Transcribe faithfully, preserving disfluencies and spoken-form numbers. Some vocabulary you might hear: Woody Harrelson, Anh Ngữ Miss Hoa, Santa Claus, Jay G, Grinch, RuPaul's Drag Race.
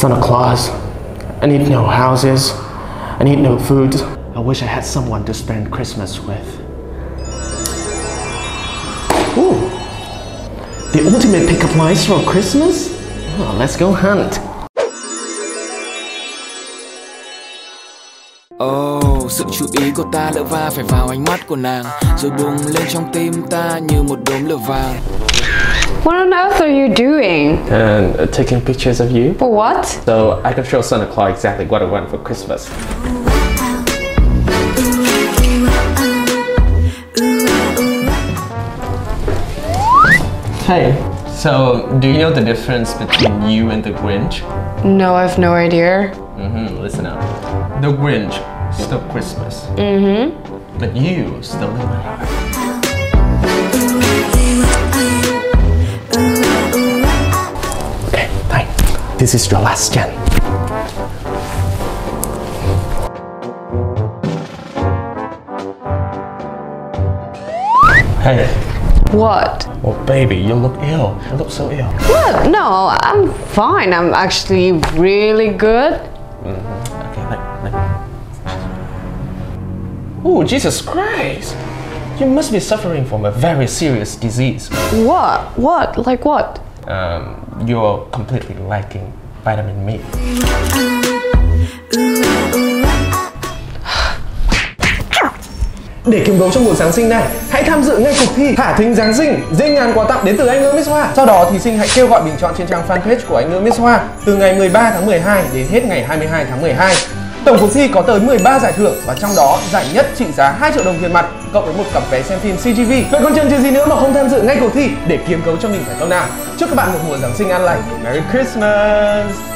Santa Claus, I need no houses, I need no food. I wish I had someone to spend Christmas with. Ooh, the ultimate pickup lines for Christmas? Oh, let's go hunt. Oh, sự chú ý của ta lỡ va phải vào ánh mắt của nàng, rồi bùng lên trong tim ta như một đốm lửa vàng. What on earth are you doing? And uh, taking pictures of you. For what? So I can show Santa Claus exactly what I want for Christmas. Hey, so do you know the difference between you and the Grinch? No, I have no idea. Mm-hmm, listen up. The Grinch stole Christmas. Mm-hmm. But you stole my heart. Okay, fine. This is your last chance. Hey. What? Well, baby, you look ill. You look so ill. What? No, I'm fine. I'm actually really good. Mm-hmm. Okay, like, like. Oh, Jesus Christ! You must be suffering from a very serious disease. What? What? Like what? Um, you're completely lacking vitamin B. Để kiếm gấu trong buổi Giáng sinh này, hãy tham dự ngay cuộc thi Thả Thính Giáng Sinh, dễ ngàn quà tặng đến từ Anh Ngữ Miss Hoa. Sau đó thí sinh hãy kêu gọi bình chọn trên trang fanpage của Anh Ngữ Miss Hoa từ ngày mười ba tháng mười hai đến hết ngày hai mươi hai tháng mười hai. Tổng cuộc thi có tới mười ba giải thưởng và trong đó giải nhất trị giá hai triệu đồng tiền mặt cộng với một cặp vé xem phim xê giê vê. Vậy còn chần chừ gì nữa mà không tham dự ngay cuộc thi để kiếm gấu cho mình phải không nào? Chúc các bạn một mùa Giáng sinh an lành. Merry Christmas.